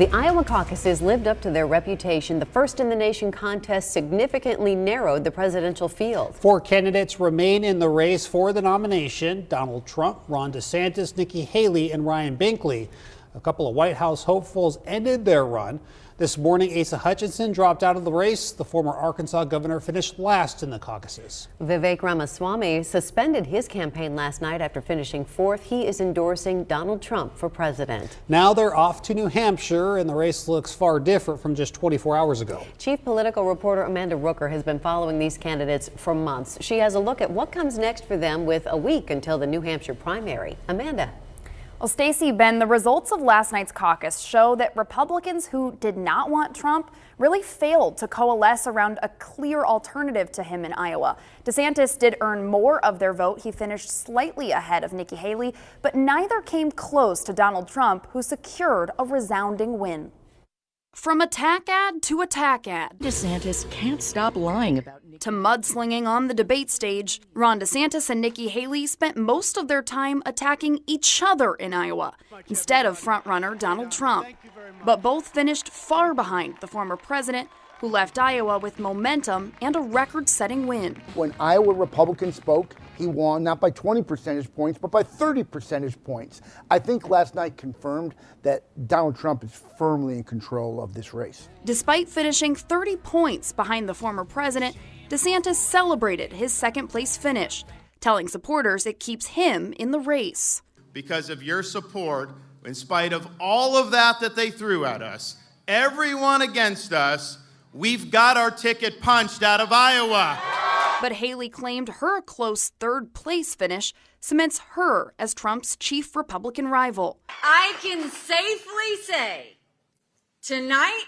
The Iowa caucuses lived up to their reputation. The first-in-the-nation contest significantly narrowed the presidential field. Four candidates remain in the race for the nomination: Donald Trump, Ron DeSantis, Nikki Haley, and Ryan Binkley. A couple of White House hopefuls ended their run. This morning, Asa Hutchinson dropped out of the race. The former Arkansas governor finished last in the caucuses. Vivek Ramaswamy suspended his campaign last night after finishing fourth. He is endorsing Donald Trump for president. Now they're off to New Hampshire, and the race looks far different from just 24 hours ago. Chief political reporter Amanda Rooker has been following these candidates for months. She has a look at what comes next for them with a week until the New Hampshire primary. Amanda. Well, Stacey, Ben, the results of last night's caucus show that Republicans who did not want Trump really failed to coalesce around a clear alternative to him in Iowa. DeSantis did earn more of their vote. He finished slightly ahead of Nikki Haley, but neither came close to Donald Trump, who secured a resounding win. From attack ad to attack ad, DeSantis can't stop lying about Nikki. To mudslinging on the debate stage, Ron DeSantis and Nikki Haley spent most of their time attacking each other in Iowa instead of frontrunner Donald Trump. But both finished far behind the former president, who left Iowa with momentum and a record-setting win. When Iowa Republicans spoke, he won not by 20 percentage points, but by 30 percentage points. I think last night confirmed that Donald Trump is firmly in control of this race. Despite finishing 30 points behind the former president, DeSantis celebrated his second-place finish, telling supporters it keeps him in the race. Because of your support, in spite of all of that they threw at us, everyone against us, we've got our ticket punched out of Iowa. But Haley claimed her close third-place finish cements her as Trump's chief Republican rival. I can safely say tonight,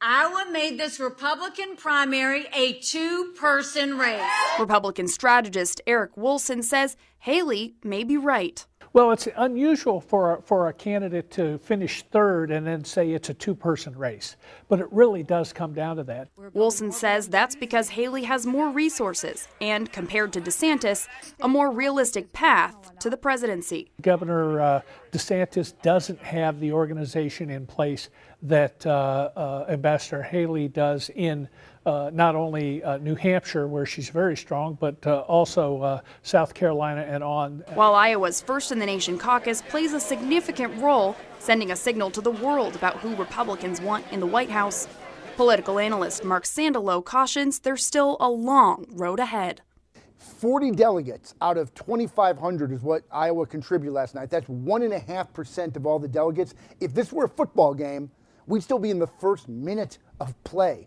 Iowa made this Republican primary a two-person race. Republican strategist Eric Wilson says Haley may be right. Well, it's unusual for a candidate to finish third and then say it's a two-person race, but it really does come down to that. Wilson says that's because Haley has more resources and, compared to DeSantis, a more realistic path to the presidency. Governor DeSantis doesn't have the organization in place that Ambassador Haley does in not only New Hampshire, where she's very strong, but also South Carolina and on. While Iowa's first-in-the-nation caucus plays a significant role, sending a signal to the world about who Republicans want in the White House, political analyst Mark Sandalow cautions there's still a long road ahead. 40 delegates out of 2,500 is what Iowa contributed last night. That's 1.5% of all the delegates. If this were a football game, we'd still be in the first minute of play.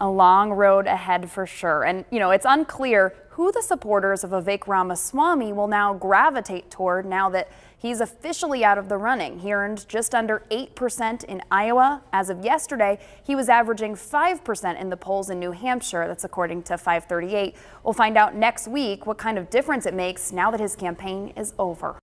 A long road ahead for sure. And, you know, it's unclear who the supporters of Vivek Ramaswamy will now gravitate toward now that he's officially out of the running. He earned just under 8% in Iowa. As of yesterday, he was averaging 5% in the polls in New Hampshire. That's according to 538. We'll find out next week what kind of difference it makes now that his campaign is over.